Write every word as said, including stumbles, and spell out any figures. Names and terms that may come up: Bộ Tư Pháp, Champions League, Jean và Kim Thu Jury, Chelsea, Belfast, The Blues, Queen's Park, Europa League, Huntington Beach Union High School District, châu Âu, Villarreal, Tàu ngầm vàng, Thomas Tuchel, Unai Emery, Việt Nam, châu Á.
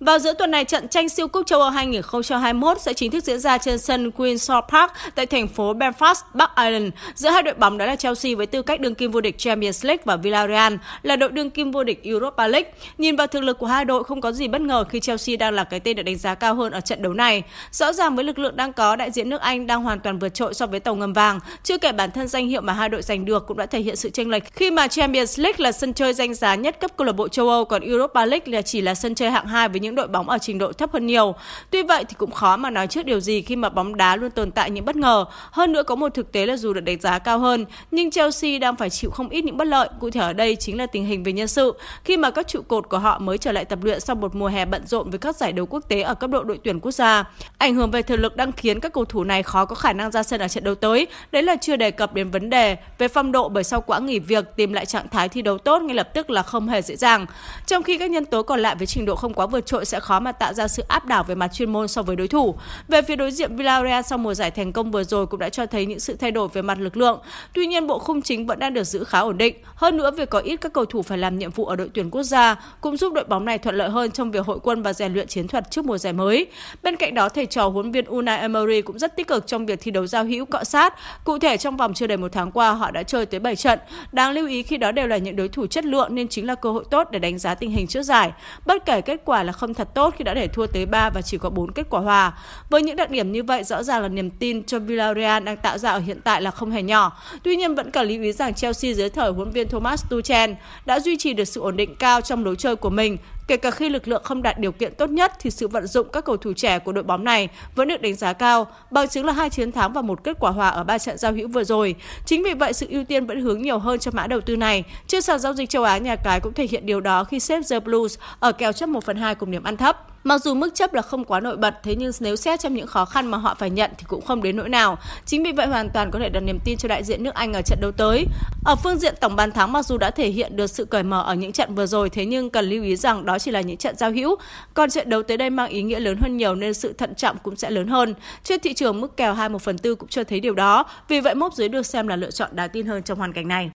Vào giữa tuần này, trận tranh siêu cúp châu Âu hai nghìn không trăm hai mươi mốt sẽ chính thức diễn ra trên sân Queen's Park tại thành phố Belfast, Bắc Ireland, giữa hai đội bóng đó là Chelsea với tư cách đương kim vô địch Champions League và Villarreal là đội đương kim vô địch Europa League. Nhìn vào thực lực của hai đội, không có gì bất ngờ khi Chelsea đang là cái tên được đánh giá cao hơn ở trận đấu này. Rõ ràng với lực lượng đang có, đại diện nước Anh đang hoàn toàn vượt trội so với tàu ngầm vàng, chưa kể bản thân danh hiệu mà hai đội giành được cũng đã thể hiện sự chênh lệch khi mà Champions League là sân chơi danh giá nhất cấp câu lạc bộ châu Âu, còn Europa League là chỉ là sân chơi hạng hai với những đội bóng ở trình độ thấp hơn nhiều. Tuy vậy thì cũng khó mà nói trước điều gì khi mà bóng đá luôn tồn tại những bất ngờ. Hơn nữa có một thực tế là dù được đánh giá cao hơn, nhưng Chelsea đang phải chịu không ít những bất lợi. Cụ thể ở đây chính là tình hình về nhân sự, khi mà các trụ cột của họ mới trở lại tập luyện sau một mùa hè bận rộn với các giải đấu quốc tế ở cấp độ đội tuyển quốc gia. Ảnh hưởng về thể lực đang khiến các cầu thủ này khó có khả năng ra sân ở trận đấu tới. Đấy là chưa đề cập đến vấn đề về phong độ, bởi sau quãng nghỉ việc tìm lại trạng thái thi đấu tốt ngay lập tức là không hề dễ dàng. Trong khi các nhân tố còn lại với trình độ không quá vượt trội sẽ khó mà tạo ra sự áp đảo về mặt chuyên môn so với đối thủ. Về phía đối diện, Villarreal sau mùa giải thành công vừa rồi cũng đã cho thấy những sự thay đổi về mặt lực lượng. Tuy nhiên, bộ khung chính vẫn đang được giữ khá ổn định. Hơn nữa, việc có ít các cầu thủ phải làm nhiệm vụ ở đội tuyển quốc gia cũng giúp đội bóng này thuận lợi hơn trong việc hội quân và rèn luyện chiến thuật trước mùa giải mới. Bên cạnh đó, thầy trò huấn viên Unai Emery cũng rất tích cực trong việc thi đấu giao hữu cọ sát. Cụ thể, trong vòng chưa đầy một tháng qua, họ đã chơi tới bảy trận. Đáng lưu ý khi đó đều là những đối thủ chất lượng nên chính là cơ hội tốt để đánh giá tình hình trước giải. Bất kể kết quả là không thật tốt khi đã để thua tới ba và chỉ có bốn kết quả hòa. Với những đặc điểm như vậy, rõ ràng là niềm tin cho Villarreal đang tạo ra ở hiện tại là không hề nhỏ. Tuy nhiên, vẫn cần lưu ý rằng Chelsea dưới thời huấn viên Thomas Tuchel đã duy trì được sự ổn định cao trong lối chơi của mình. Kể cả khi lực lượng không đạt điều kiện tốt nhất thì sự vận dụng các cầu thủ trẻ của đội bóng này vẫn được đánh giá cao, bằng chứng là hai chiến thắng và một kết quả hòa ở ba trận giao hữu vừa rồi. Chính vì vậy, sự ưu tiên vẫn hướng nhiều hơn cho mã đầu tư này. Trên sàn giao dịch châu Á, nhà cái cũng thể hiện điều đó khi xếp The Blues ở kèo chấp một phần hai cùng điểm ăn thấp. Mặc dù mức chấp là không quá nổi bật, thế nhưng nếu xét trong những khó khăn mà họ phải nhận thì cũng không đến nỗi nào. Chính vì vậy, hoàn toàn có thể đặt niềm tin cho đại diện nước Anh ở trận đấu tới. Ở phương diện tổng bàn thắng, mặc dù đã thể hiện được sự cởi mở ở những trận vừa rồi, thế nhưng cần lưu ý rằng đó chỉ là những trận giao hữu, còn trận đấu tới đây mang ý nghĩa lớn hơn nhiều nên sự thận trọng cũng sẽ lớn hơn. Trên thị trường, mức kèo hai một phần tư cũng cho thấy điều đó, vì vậy mốc dưới được xem là lựa chọn đáng tin hơn trong hoàn cảnh này.